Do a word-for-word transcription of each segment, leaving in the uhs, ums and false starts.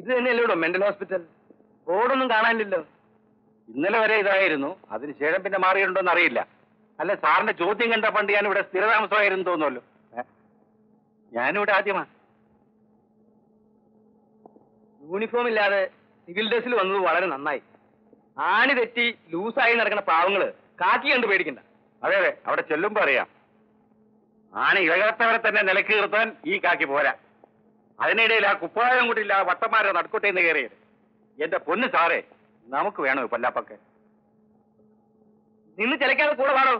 इतो mental hospital board का ഇന്നലെ വരെ ഇതായിരുന്നു അതിനുശേഷം പിന്നെ മാറിയിട്ടുണ്ടോ എന്ന് അറിയില്ല അല്ല സാറിന്റെ ചോദ്യം കണ്ട പണ്ട് ഞാൻ ഇവിടെ സ്ഥിരതാമസമായിരുന്നു തോന്നുന്നല്ലോ ഞാൻ ഇവിടെ ആദ്യമാ യൂണിഫോം ഇല്ലാതെ സിവിൽ ഡ്രസ്സിൽ വന്നത് വളരെ നന്നായി ആണി തെറ്റി ലൂസ് ആയി നടക്കുന്ന പാവങ്ങള് കാക്കി കണ്ട് പേടിക്കണ്ട അതെ അതെ അവിടെ ചെല്ലുമ്പോൾ അറിയാം ആണി ഇഴകാത്തവരെ തന്നെ നിലക്ക് നിർത്താൻ ഈ കാക്കി പോരാ അതിനിടയിൽ ആ കുപ്പായം കൂടിയില്ല വട്ടന്മാരെ നടുക്കോട്ടേന്ന് കയറിയത് എന്റെ പൊന്ന് സാറേ नमुक वे पलाप नि चलका कूड़े वाणो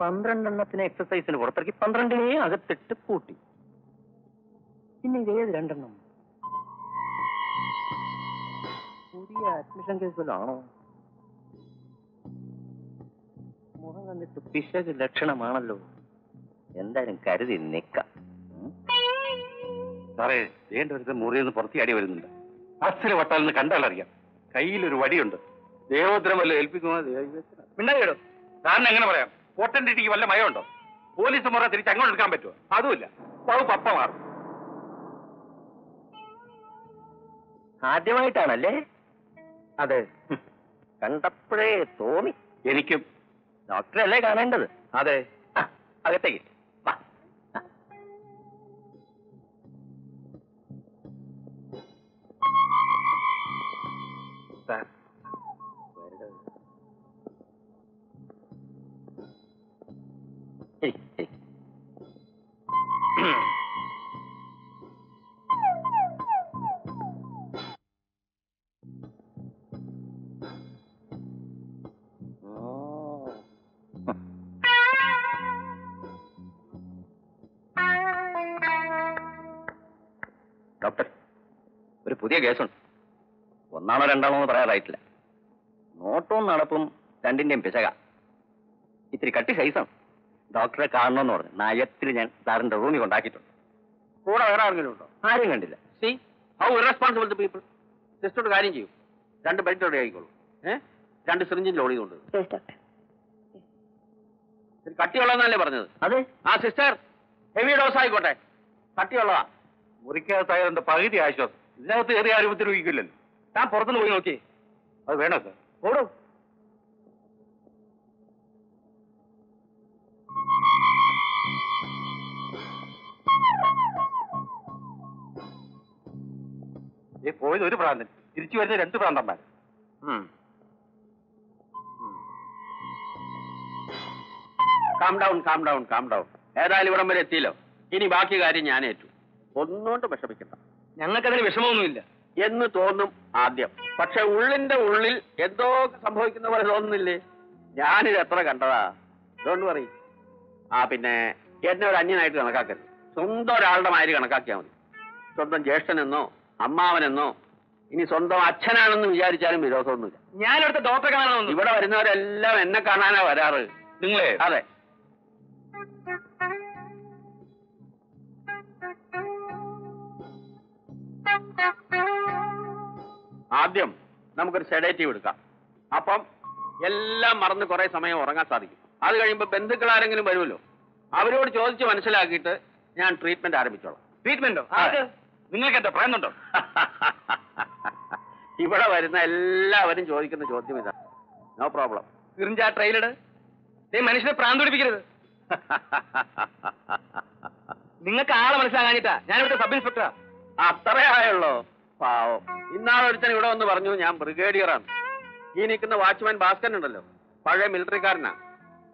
पन्े एक्ससईसि पन्े अगति पूटी अडमिशन केसो मुहम पिशक लक्षण ए निका सारे मुझे पुरती अड़ी वह अस्थिर वटाल क्या कई वड़ियु देवोद्रम वल ऐलपी मिंडो सारे पोटी की वल मयो पोलिस मुझे तिच अ पो अ आद्यमाइट्टाणल्ले अदे कंडप्पळे तोन्नि एनिक्कुम डॉक्टरे अल्ले काणेंडद अदे अगत्तेक्क डॉक्टर ഒരു പുതിയ കേസുണ്ട് ഒന്നാണോ രണ്ടാണോ എന്ന് പറയാനായിട്ടില്ല നോട്ടവും നടപ്പും രണ്ടിന്റെയും പിശക ഇത്തിരി കട്ടി സൈസാണ് ഡോക്ടറെ കാണണമെന്ന് പറഞ്ഞു നയത്തിൽ ഞാൻ സാറിന്റെ റൂമിൽ കൊണ്ടാക്കിയിട്ടുണ്ട് കൂടെ വേറെ ആരെങ്കിലും ഉണ്ടോ ആരും കണ്ടില്ല see how irresponsible the people just ഒരു കാര്യം ചെയ്യൂ രണ്ട് ബെഡ് റെഡി ആയിക്കോളൂ ഏ രണ്ട് സിറിഞ്ചും ലോളി കൊണ്ട് ശരി ഡോക്ടർ ഇത്തിരി കട്ടിയുള്ളതാണല്ലേ പറഞ്ഞത് അതെ ആ സിസ്റ്റർ ഹെവി ഡോസ് ആയിക്കോട്ടെ കട്ടിയുള്ളതാ മുറിക്കകത്തായതിന്റെ പകുതി ആശ്വാസം ഇതിനകത്ത് കയറി ആരും ഉപദ്രവിക്കില്ലല്ലോ താൻ പുറത്തുനിന്ന് പോയി നോക്കി അത് വേണോ സാർ ഓടോ ഈ പോയത് ഒരു പ്രാന്തൻ തിരിച്ചു വരുന്ന രണ്ട് പ്രാന്തന്മാർ calm down calm down calm down ഏതായാലും ഇവിടം വരെ എത്തിയില്ലോ ഇനി ബാക്കി കാര്യം ഞാൻ ഏറ്റു ഒന്നുകൊണ്ട് വിഷമിക്കണ്ട ഞങ്ങൾക്കതിന് വിഷമമൊന്നുമില്ല എന്ന് തോന്നും ആദ്യം പക്ഷെ ഉള്ളിന്റെ ഉള്ളിൽ എന്തോ സംഭവിക്കുന്ന പോലെ തോന്നുന്നില്ലേ ഞാനിത് എത്ര കണ്ടതാ ഡോണ്ട് വറി ആ പിന്നെ എന്നെ ഒരു അന്യനായിട്ട് കണക്കാക്കരുത് സ്വന്തം ഒരാളുടെ മാതിരി കണക്കാക്കിയാൽ മതി സ്വന്തം ജ്യേഷ്ഠനെന്നോ അമ്മാവനെന്നോ ഇനി സ്വന്തം അച്ഛനാണെന്ന് വിചാരിച്ചാലും വിരോധമൊന്നുമില്ല ഞാനടുത്ത ഡോക്ടറെ കാണാനൊന്നും ഇവിടെ വരുന്നവരെല്ലാം എന്നെ കാണാനാ വരാറ് നിങ്ങളെ അതെ ആദ്യം നമുക്കൊരു സെഡേറ്റീവ് എടുക്കാം അപ്പം എല്ലാം മറന്ന് കുറേ സമയം ഉറങ്ങാൻ സാധിക്കും അത് കഴിയുമ്പോൾ ബന്ധുക്കൾ ആരെങ്കിലും വരുമല്ലോ അവരോട് ചോദിച്ച് മനസ്സിലാക്കിയിട്ട് ഞാൻ ട്രീറ്റ്മെന്റ് ആരംഭിച്ചോളാം ട്രീറ്റ്മെന്റോ നിങ്ങൾക്ക് എന്താ പറയുന്നുണ്ടോ ഇവിടെ വരുന്ന എല്ലാവരും ചോദിക്കുന്ന ചോദ്യം ഇതാണ് നോ പ്രോബ്ലം തിരിഞ്ഞാ ട്രെയിലട് ഈ മനുഷ്യനെ പ്രാന്തോടിപ്പിക്കരുത് നിങ്ങൾക്ക് ആളെ മനസ്സിലാകാഞ്ഞിട്ടാ ഞാനിവിടെ സബ് ഇൻസ്പെക്ടറാ അത്രേ ആയുള്ളൂ പാവം ഇന്നാളൊരുത്തൻ ഇവിടെ വന്ന് പറഞ്ഞു ഞാൻ ബ്രിഗേഡിയറാണ് ഈ നിൽക്കുന്ന വാച്ച്മാൻ ഭാസ്കരൻ ഉണ്ടല്ലോ പഴയ മിലിറ്ററിക്കാരനാ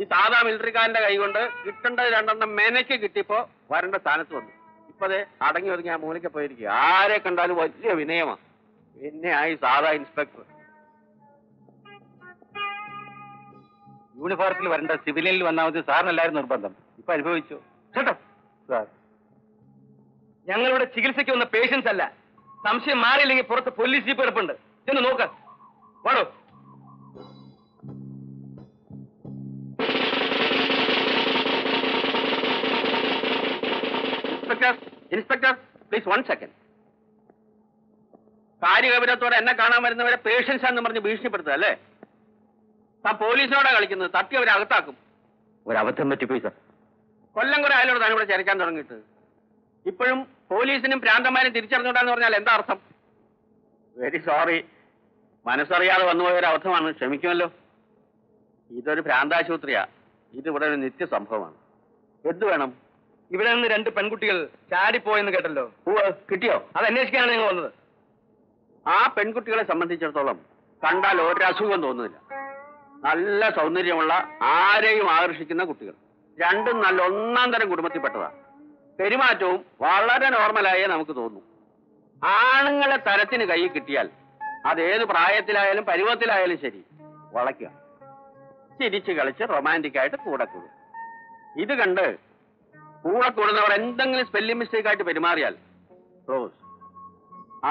ഈ സാധാ മിലിറ്ററിക്കാരന്റെ കൈകൊണ്ട് കിട്ടേണ്ടത് രണ്ടെണ്ണം മേനയ്ക്ക് കിട്ടിയപ്പോ വരേണ്ട സ്ഥാനത്ത് വന്നു ഇപ്പതേ അടങ്ങി ഒതുങ്ങി ആ മൂലയ്ക്ക് പോയിരിക്കും ആരെ കണ്ടാലും വലിയ വിനയമാ പിന്നെ ആയി സാധാ ഇൻസ്പെക്ടർ യൂണിഫോമിൽ വരേണ്ട സിവിലിൽ വന്നാമത് സാറിനെല്ലാവരും നിർബന്ധം ഇപ്പൊ അനുഭവിച്ചു കേട്ടോ സാർ ഞങ്ങളിവിടെ ചികിത്സയ്ക്ക് വന്ന പേഷ്യൻസ് അല്ല സംശയം മാറിയില്ലെങ്കിൽ പുറത്ത് പോലീസ് ജീപ്പ് കിടപ്പുണ്ട് ചെന്ന് നോക്ക് വാടോ inspector inspector please one second കാര്യഗൗരവത്തോടെ എന്നെ കാണാൻ വരുന്നവരെ പേഷ്യൻസ് ആണെന്ന് പറഞ്ഞ് ഭീഷണിപ്പെടുത്തുക അല്ലേ താൻ പോലീസിനോടാ കളിക്കുന്നത് തട്ടി അവരെ അകത്താക്കും ഒരു അബദ്ധം പറ്റിപ്പോയി സാർ കൊല്ലംകുറെ ആയാലും താൻ ഇവിടെ ചരിക്കാൻ തുടങ്ങിയിട്ട് ഇപ്പോഴും പോലീസിനും പ്രാന്തന്മാരെയും തിരിച്ചറിഞ്ഞുകൊണ്ടാണെന്ന് പറഞ്ഞാൽ എന്താ അർത്ഥം? വെരി സോറി, മനസ്സറിയാതെ വന്നുപോയൊരു അബദ്ധമാണ്, ക്ഷമിക്കുമല്ലോ. ഇതൊരു ഭ്രാന്താശുപത്രിയാ, ഇതിവിടെ ഒരു നിത്യസംഭവമാണ്. എന്ത് വേണം? ഇവിടെ നിന്ന് രണ്ട് പെൺകുട്ടികൾ ചാടിപ്പോയെന്ന് കേട്ടല്ലോ, കിട്ടിയോ? അത് അന്വേഷിക്കാനാണ് നിങ്ങൾ വന്നത്. ആ പെൺകുട്ടികളെ സംബന്ധിച്ചിടത്തോളം കണ്ടാൽ ഒരസുഖം തോന്നുന്നില്ല. നല്ല സൗന്ദര്യമുള്ള, ആരെയും ആകർഷിക്കുന്ന കുട്ടികൾ. രണ്ടും നല്ല ഒന്നാം തരം കുടുംബത്തിൽപ്പെട്ടതാണ്. പെരുമാറ്റവും വളരെ നോർമലായേ നമുക്ക് തോന്നും. ആണുങ്ങളെ തരത്തിന് കൈ കിട്ടിയാൽ അതേത് പ്രായത്തിലായാലും പരുവത്തിലായാലും ശരി, വളയ്ക്കുക, ചിരിച്ചു കളിച്ച് റൊമാൻറ്റിക്കായിട്ട് കൂടെ കൂടും. ഇത് കണ്ട് കൂടെ കൂടുന്നവർ എന്തെങ്കിലും സ്പെല്ലിംഗ് മിസ്റ്റേക്ക് ആയിട്ട് പെരുമാറിയാൽ റോസ്,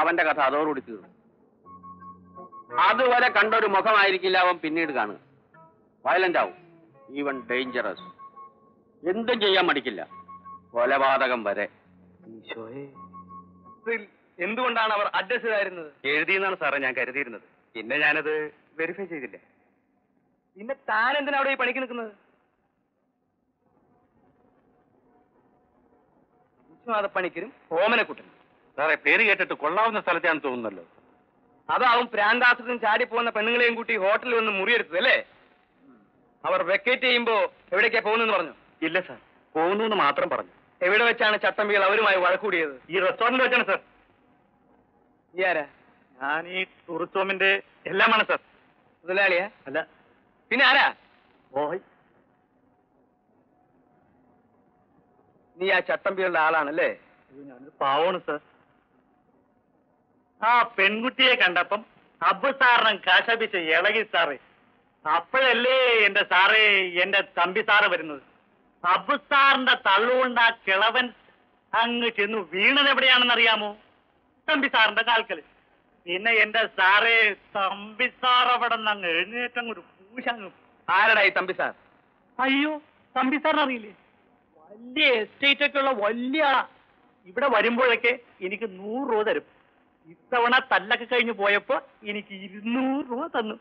അവന്റെ കഥ അതോടുകൂടി തീർന്നു. അതുവരെ കണ്ടൊരു മുഖമായിരിക്കില്ല അവൻ പിന്നീട് കാണുക. വയലന്റ് ആവും, ഈവൻ ഡേഞ്ചറസ്. എന്തും ചെയ്യാൻ മടിക്കില്ല, കൊലപാതകം വരെ. എന്തുകൊണ്ടാണ് അവർ അഡ്രസ് ഇതായിരുന്നത്? എഴുതിയെന്നാണ് സാറേ ഞാൻ കരുതിയിരുന്നത്, പിന്നെ ഞാനത് വെരിഫൈ ചെയ്തില്ല. പിന്നെ താൻ എന്തിനാ അവിടെ ഈ പണിക്ക് നിൽക്കുന്നത്? പണിക്കരും ഓമനക്കുട്ടനും സാറേ പേര് കേട്ടിട്ട് കൊള്ളാവുന്ന സ്ഥലത്താണ് തോന്നുന്നല്ലോ. അതാവും പ്രാന്താസുരൻ ചാടി പോകുന്ന പെണ്ണുങ്ങളെയും കൂട്ടി ഹോട്ടലിൽ വന്ന് മുറിയെടുത്തത് അല്ലേ? അവർ വെക്കേറ്റ് ചെയ്യുമ്പോ എവിടേക്കാ പോകുന്നെന്ന് പറഞ്ഞു? ഇല്ല സാർ, പോകുന്നു മാത്രം പറഞ്ഞു. എവിടെ വെച്ചാണ് ചട്ടമ്പികൾ അവരുമായി വഴക്കൂടിയത്? ഈ റെസ്റ്റോറന്റിൽ വെച്ചാണ് സാർ. ഈ ആരാ? ഞാൻ ഈ ടൂറിസ്റ്റ് ഹോമിന്റെ എല്ലാമാണ് സാർ. മുതലാളിയാ? അല്ല, പിന്നെ ആരാ? മോഹൻ. നീ ആ ചട്ടമ്പികളുടെ ആളാണല്ലേ? ഞാനൊരു പാവമാണ് സാർ. ആ പെൺകുട്ടിയെ കണ്ടപ്പം അബ്ബു സാറിനും കാശപിച്ച ഇളകി സാറേ. അപ്പോഴല്ലേ എന്റെ സാറേ എന്റെ തമ്പി സാറ് വരുന്നത്. അബ്ബു സാറിന്റെ തള്ളുകൊണ്ട് ആ കിളവൻ അങ്ങ് ചെന്നു വീണത് എവിടെയാണെന്ന് അറിയാമോ? തമ്പി സാറിന്റെ കാൽക്കല്. പിന്നെ എന്റെ സാറേ തമ്പി സാർ അവിടെ നിന്ന് അങ്ങ് എഴുന്നേറ്റം ഒരു പൂശങ്ങും. ആരടായി തമ്പി സാർ? അയ്യോ, തമ്പി സാറിനറിയില്ലേ? വലിയ എസ്റ്റേറ്റ് ഒക്കെ ഉള്ള വലിയ ആളാ. ഇവിടെ വരുമ്പോഴൊക്കെ എനിക്ക് നൂറ് രൂപ തരും. ഇത്തവണ തല്ലൊക്കെ കഴിഞ്ഞു പോയപ്പോ എനിക്ക് ഇരുന്നൂറ് രൂപ തന്നു.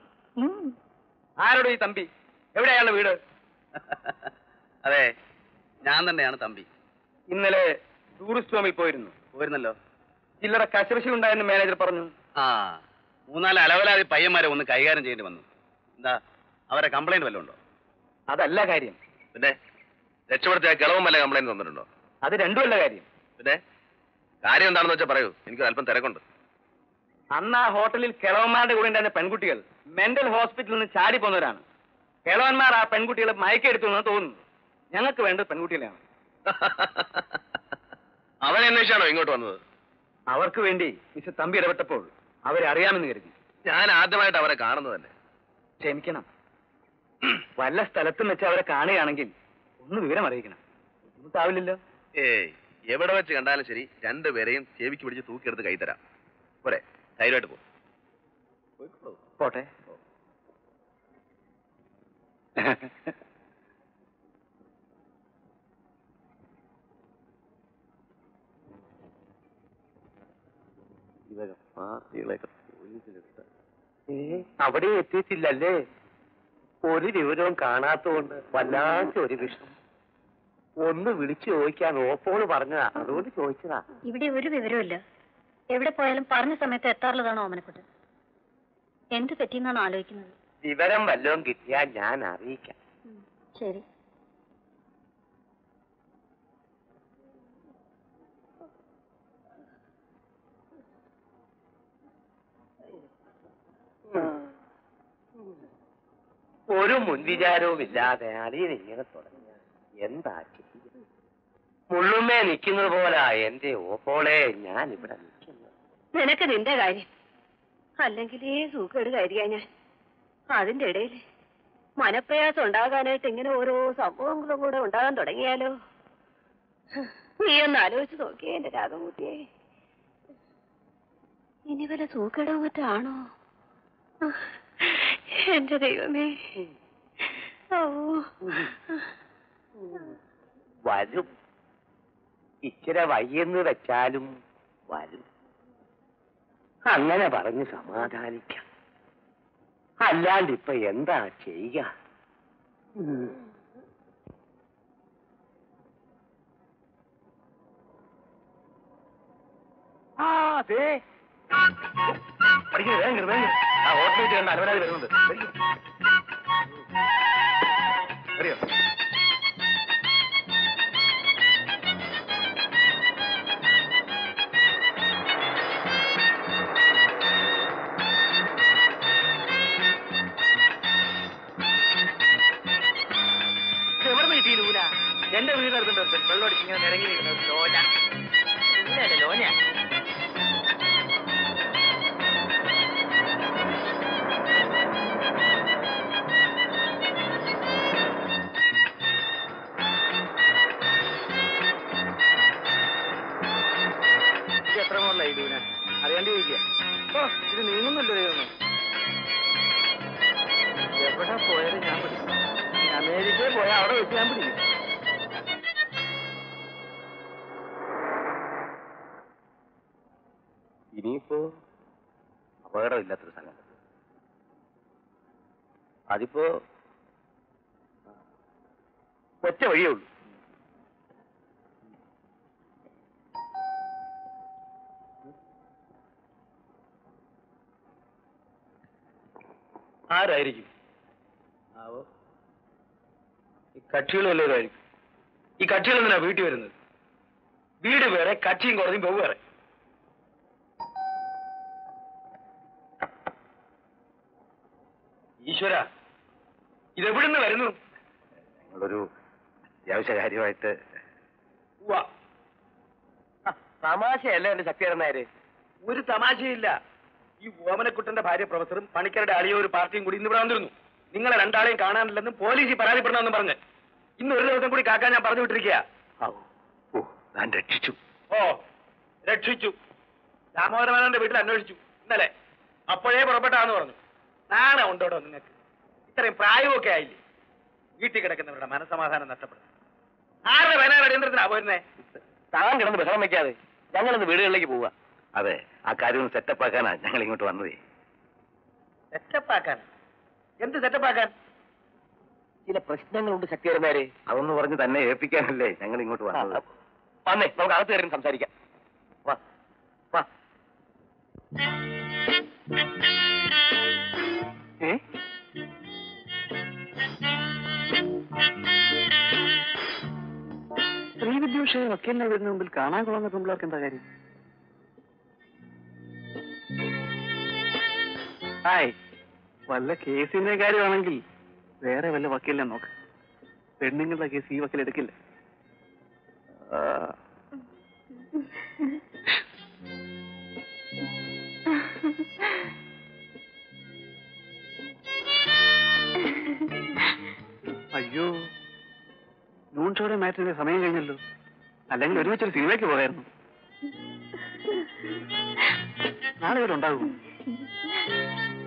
ആരോട് ഈ തമ്പി? എവിടെയാണ് വീട്? അതെ, ഞാൻ തന്നെയാണ് തമ്പി. ഇന്നലെ ടൂറിസ്റ്റ് ഹോമിൽ പോയിരുന്നു. പോയിരുന്നല്ലോ. ചില്ലറ കശർശി ഉണ്ടായെന്ന് മാനേജർ പറഞ്ഞു. ആ, മൂന്നാല് അലവലാതി പയ്യന്മാരെ ഒന്ന് കൈകാര്യം ചെയ്യേണ്ടി വന്നു. എന്താ അവരെ കംപ്ലൈന്റ് വല്ലതും ഉണ്ടോ? അതല്ല കാര്യം. പിന്നെ രക്ഷപ്പെടുത്തിയ കിളവും വല്ല കംപ്ലൈന്റ് തന്നിട്ടുണ്ടോ? അത് രണ്ടുമല്ല കാര്യം. പിന്നെ കാര്യം എന്താണെന്ന് വെച്ചാൽ പറയൂ, എനിക്ക് അല്പം തിരക്കുണ്ട്. അന്ന് ആ ഹോട്ടലിൽ കിളവന്മാരുടെ കൂടെ ഉണ്ടായിരുന്ന പെൺകുട്ടികൾ മെന്റൽ ഹോസ്പിറ്റലിൽ നിന്ന് ചാടി പോകുന്നവരാണ്. കിളവന്മാർ ആ പെൺകുട്ടികളെ മയക്കെടുത്തു എന്ന് തോന്നുന്നു. ഞങ്ങൾക്ക് വേണ്ടത് പെൺകുട്ടികളെയാണ്. അവരെ അന്വേഷിച്ചാണോ ഇങ്ങോട്ട് വന്നത്? അവർക്ക് വേണ്ടി മിസ്റ്റർ തമ്പി ഇടപെട്ടപ്പോൾ അവരെ അറിയാമെന്ന് കരുതി. ഞാൻ ആദ്യമായിട്ട് അവരെ കാണുന്നത് തന്നെ. ക്ഷമിക്കണം, വല്ല സ്ഥലത്തും വെച്ച് അവരെ കാണുകയാണെങ്കിൽ ഒന്ന് വിവരം അറിയിക്കണം. ബുദ്ധിമുട്ടാവില്ലല്ലോ? ഏയ്, എവിടെ വെച്ച് കണ്ടാലും ശരി രണ്ടുപേരെയും ചെവിക്ക് പിടിച്ച് തൂക്കിയെടുത്ത് കൈ തരാം. പോരെ, ധൈര്യമായിട്ട് പോ. പോട്ടെ. അവിടെ എത്തിയിട്ടില്ലല്ലേ? ഒരു വിവരവും കാണാത്തോണ്ട് വല്ലാത്ത ഒരു വിഷമം. ഒന്ന് വിളിച്ചു ചോദിക്കാൻ ഓപ്പോള് പറഞ്ഞതാ, അതുകൊണ്ട് ചോദിച്ചതാ. ഇവിടെ ഒരു വിവരമില്ല, എവിടെ പോയാലും പറഞ്ഞ സമയത്ത് എത്താറുള്ളതാണ് ഓമനക്കുട്ടൻ. എന്ത് പറ്റിയെന്നാണ് ആലോചിക്കുന്നത്? വിവരം വല്ലതും കിട്ടിയാൽ ഞാൻ അറിയിക്കാം. ശരി. ഒരു മുൻവിചാരവും ഇല്ലാതെ അളിയൻ ഇങ്ങനെ തുടങ്ങിയ എന്താ മുള്ളുമേ നിൽക്കുന്നത് പോലെ എന്റെ ഓപ്പോളെ ഞാൻ ഇവിടെ നിൽക്കുന്നത്. നിനക്ക് നിന്റെ കാര്യം അല്ലെങ്കിൽ ഈ സൂക്കേട് കാര്യ ഞാൻ അതിന്റെ ഇടയിൽ മനപ്രയാസം ഉണ്ടാകാനായിട്ട് ഇങ്ങനെ ഓരോ സംഭവങ്ങളും കൂടെ ഉണ്ടാകാൻ തുടങ്ങിയാലോ? നീ ഒന്ന് ആലോചിച്ച് നോക്കിയേ എന്റെ രാഗംകുട്ടിയെ. ഇനി വല്ല സൂക്കേടവും മറ്റാണോ? എന്റെ ദൈവമേ, വരും. ഇച്ചിരി വയ്യെന്ന് വെച്ചാലും വരും. അങ്ങനെ പറഞ്ഞ് സമാധാനിക്കാം. അല്ലാണ്ട് ഇപ്പൊ എന്താ ചെയ്യുക? அது படிங்க வேங்க வேங்க நான் ஓட்ல விட்டு கண்ட அலவராதி வருது சரியா എന്റെ വീട്ടിലെടുത്തുണ്ടോ വെള്ളം അടിച്ചിങ്ങനെ നിരങ്ങി നിൽക്കുന്നത് ലോന ഇല്ല ലോന ഇത് എത്ര മോളിലായി ദൂന അറിയാണ്ട് ചോദിക്കുക ഓ ഇത് നീങ്ങുന്നല്ലോ എവിടെ പോയാലും ഞാൻ പിടിക്കും അമേരിക്കയിൽ പോയാൽ അവിടെ വെച്ച് ഞാൻ പിടിക്കും ഇനിയിപ്പോ അപകടമില്ലാത്തൊരു സംഗതി അതിപ്പോ ഒറ്റ വഴിയേ ഉള്ളൂ ആരായിരിക്കും ആവോ ഈ കക്ഷികളും എല്ലാവരായിരിക്കും ഈ കക്ഷികൾ എന്തിനാ വീട്ടിൽ വരുന്നത് വീട് വേറെ കക്ഷിയും കോടതിയും വെവ്വേറെ ഈശ്വര ഇതെവിടുന്ന് വരുന്നു നിങ്ങളൊരു അത്യാവശ്യ കാര്യമായിട്ട് തമാശയല്ല എന്റെ ശക്തിയായിരുന്നാര് ഒരു തമാശയില്ല ഈ ഓമനക്കുട്ടന്റെ ഭാര്യ പ്രൊഫസറും പണിക്കരുടെ അളിയോ ഒരു പാർട്ടിയും കൂടി ഇന്നിവിടെ വന്നിരുന്നു നിങ്ങളെ രണ്ടാളെയും കാണാനില്ലെന്നും പോലീസിൽ പരാതിപ്പെടണമെന്നും പറഞ്ഞ് ഇന്ന് ഒരു ദിവസം കൂടി കാക്കാൻ ഞാൻ പറഞ്ഞു വിട്ടിരിക്കുക ഞാൻ രക്ഷിച്ചു ഓ രക്ഷിച്ചു രാമോഹരമേനോന്റെ വീട്ടിൽ അന്വേഷിച്ചു ഇന്നലെ അപ്പോഴേ പുറപ്പെട്ടാന്ന് പറഞ്ഞു നാളെ ഉണ്ടോടോ നിങ്ങൾക്ക് ഇത്രയും പ്രായമൊക്കെ ആയില്ലേ വീട്ടിൽ കിടക്കുന്നവരുടെ മനസമാധാനം നഷ്ടപ്പെടും ആരുടെ വേനേന്ദ്രത്തിനാ പോയിരുന്നേ താൻ കിടന്ന് ബഹളം വയ്ക്കാതെ ഞങ്ങളിന്ന് വീടുകളിലേക്ക് പോവുക അതെ ആ കാര്യം ഒന്ന് സെറ്റപ്പാക്കാനാ ഞങ്ങൾ ഇങ്ങോട്ട് വന്നതേ സെറ്റപ്പാക്കാൻ എന്ത് സെറ്റപ്പാക്കാൻ ചില പ്രശ്നങ്ങളുണ്ട് ശക്തിയായിരുന്നവരെ അതൊന്ന് പറഞ്ഞ് തന്നെ ഏൽപ്പിക്കാനല്ലേ ഞങ്ങൾ ഇങ്ങോട്ട് വന്നത് വന്നേ നമുക്ക് അകത്ത് കയറി സംസാരിക്കാം വാ വാ സ്ത്രീ വിദ്വേഷയെ വക്കീലിനെ വീടിന് മുമ്പിൽ കാണാൻ കൊള്ളുന്ന പെൺപിള്ളേർക്ക് എന്താ കാര്യം ഹായ് വല്ല കേസിന്റെ കാര്യമാണെങ്കിൽ വേറെ വല്ല വക്കീലിനെ നോക്ക് പെണ്ണുങ്ങളുടെ കേസ് ഈ വക്കീൽ എടുക്കില്ല അയ്യോ നൂൺ ഷോയുടെ മാറ്റിന്റെ സമയം കഴിഞ്ഞല്ലോ അല്ലെങ്കിൽ ഒരുമിച്ചൊരു സിനിമയ്ക്ക് പോകായിരുന്നു നാളെ ഇവിടെ ഉണ്ടാകും